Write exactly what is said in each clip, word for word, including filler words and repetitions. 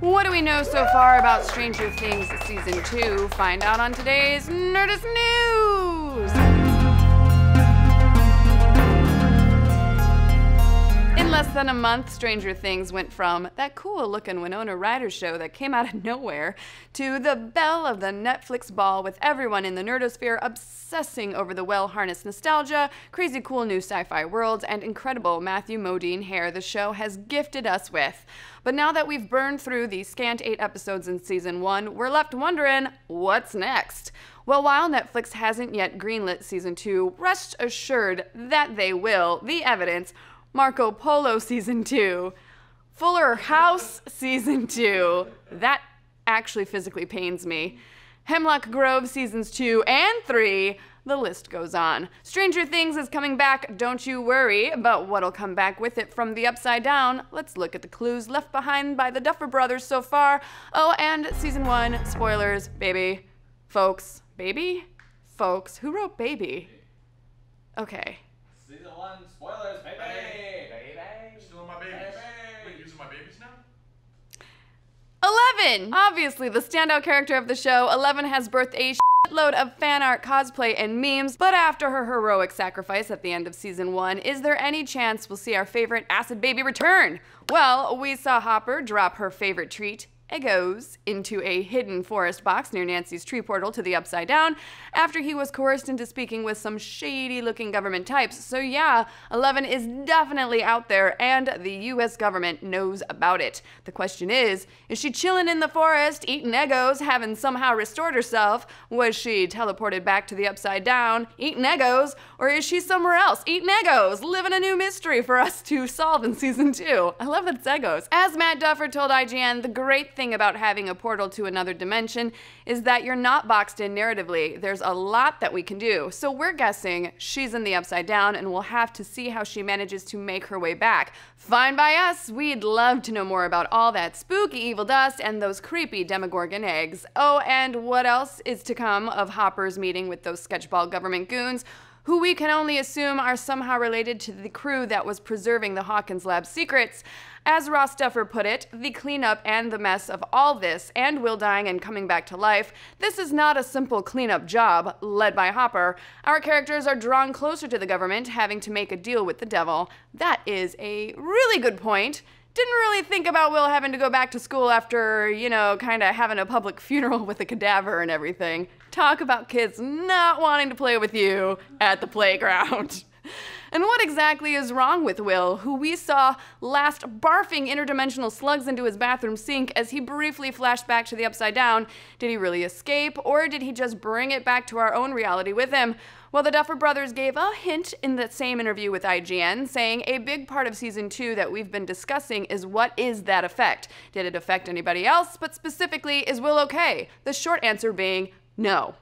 What do we know so far about Stranger Things Season two? Find out on today's Nerdist News! In less than a month, Stranger Things went from that cool-looking Winona Ryder show that came out of nowhere to the belle of the Netflix ball, with everyone in the Nerdosphere obsessing over the well-harnessed nostalgia, crazy cool new sci-fi worlds, and incredible Matthew Modine hair the show has gifted us with. But now that we've burned through the scant eight episodes in season one, we're left wondering, what's next? Well, while Netflix hasn't yet greenlit season two, rest assured that they will. The evidence: Marco Polo season two, Fuller House season two, that actually physically pains me, Hemlock Grove seasons two and three, the list goes on. Stranger Things is coming back, don't you worry, but what'll come back with it from the Upside Down? Let's look at the clues left behind by the Duffer Brothers so far. Oh, and season one, spoilers, baby. Folks, baby? Folks, who wrote baby? Okay. Season one, spoilers, baby! Baby! Baby. Still in my babies. Baby. Wait, using my babies now? Eleven! Obviously the standout character of the show, Eleven has birthed a shitload of fan art, cosplay, and memes, but after her heroic sacrifice at the end of season one, is there any chance we'll see our favorite acid baby return? Well, we saw Hopper drop her favorite treat, Eggos, into a hidden forest box near Nancy's tree portal to the Upside Down after he was coerced into speaking with some shady-looking government types. So yeah, Eleven is definitely out there, and the U S government knows about it. The question is, is she chilling in the forest, eating Eggos, having somehow restored herself? Was she teleported back to the Upside Down, eating Eggos? Or is she somewhere else, eating Eggos, living a new mystery for us to solve in season two? I love that it's Eggos. As Matt Duffer told I G N, the great thing about having a portal to another dimension is that you're not boxed in narratively. There's a lot that we can do. So we're guessing she's in the Upside Down, and we'll have to see how she manages to make her way back. Fine by us. We'd love to know more about all that spooky evil dust and those creepy Demogorgon eggs. Oh, and what else is to come of Hopper's meeting with those sketchball government goons, who we can only assume are somehow related to the crew that was preserving the Hawkins lab secrets. As Ross Duffer put it, the cleanup and the mess of all this, and Will dying and coming back to life, this is not a simple cleanup job led by Hopper. Our characters are drawn closer to the government, having to make a deal with the devil. That is a really good point. Didn't really think about Will having to go back to school after, you know, kind of having a public funeral with a cadaver and everything. Talk about kids not wanting to play with you at the playground. And what exactly is wrong with Will, who we saw last barfing interdimensional slugs into his bathroom sink as he briefly flashed back to the Upside Down? Did he really escape, or did he just bring it back to our own reality with him? Well, the Duffer Brothers gave a hint in that same interview with I G N, saying a big part of season two that we've been discussing is, what is that effect? Did it affect anybody else? But specifically, is Will okay? The short answer being no.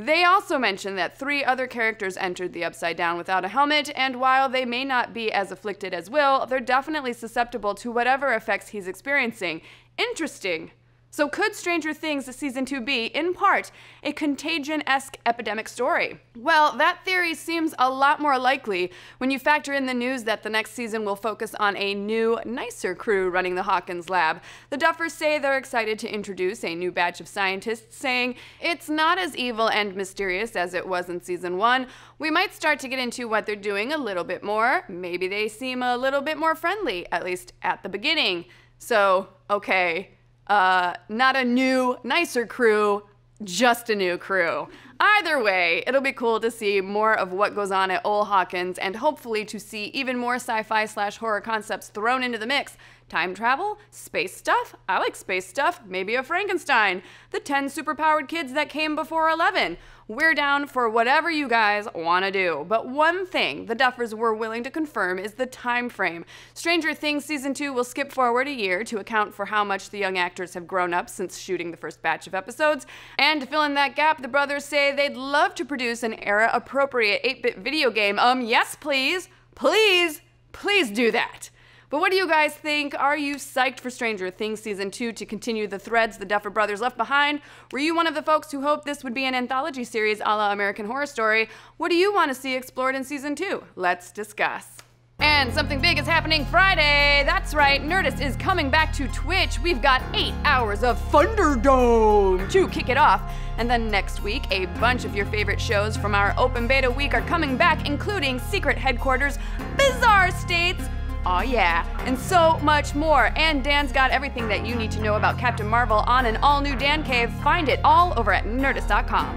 They also mentioned that three other characters entered the Upside Down without a helmet, and while they may not be as afflicted as Will, they're definitely susceptible to whatever effects he's experiencing. Interesting. So could Stranger Things Season two be, in part, a contagion-esque epidemic story? Well, that theory seems a lot more likely when you factor in the news that the next season will focus on a new, nicer crew running the Hawkins lab. The Duffers say they're excited to introduce a new batch of scientists, saying, "It's not as evil and mysterious as it was in Season one. We might start to get into what they're doing a little bit more. Maybe they seem a little bit more friendly, at least at the beginning." So, okay. Uh, not a new, nicer crew, just a new crew. Either way, it'll be cool to see more of what goes on at Old Hawkins, and hopefully to see even more sci-fi slash horror concepts thrown into the mix. Time travel, space stuff, I like space stuff, maybe a Frankenstein, the ten superpowered kids that came before Eleven. We're down for whatever you guys want to do. But one thing the Duffers were willing to confirm is the time frame. Stranger Things Season two will skip forward a year to account for how much the young actors have grown up since shooting the first batch of episodes, and to fill in that gap, the brothers say they'd love to produce an era-appropriate eight bit video game. Um, yes please, please, please do that. But what do you guys think? Are you psyched for Stranger Things Season two to continue the threads the Duffer Brothers left behind? Were you one of the folks who hoped this would be an anthology series a la American Horror Story? What do you want to see explored in Season two? Let's discuss. And something big is happening Friday. That's right, Nerdist is coming back to Twitch. We've got eight hours of Thunderdome to kick it off. And then next week, a bunch of your favorite shows from our Open Beta Week are coming back, including Secret Headquarters, Bizarre States, aw yeah, and so much more. And Dan's got everything that you need to know about Captain Marvel on an all-new Dan Cave. Find it all over at Nerdist dot com.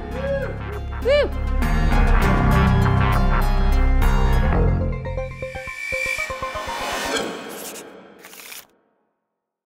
Woo!